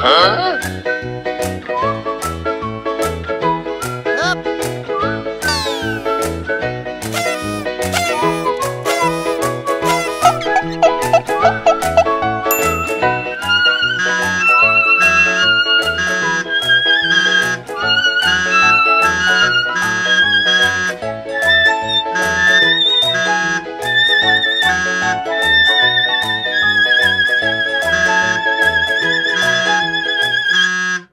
Huh?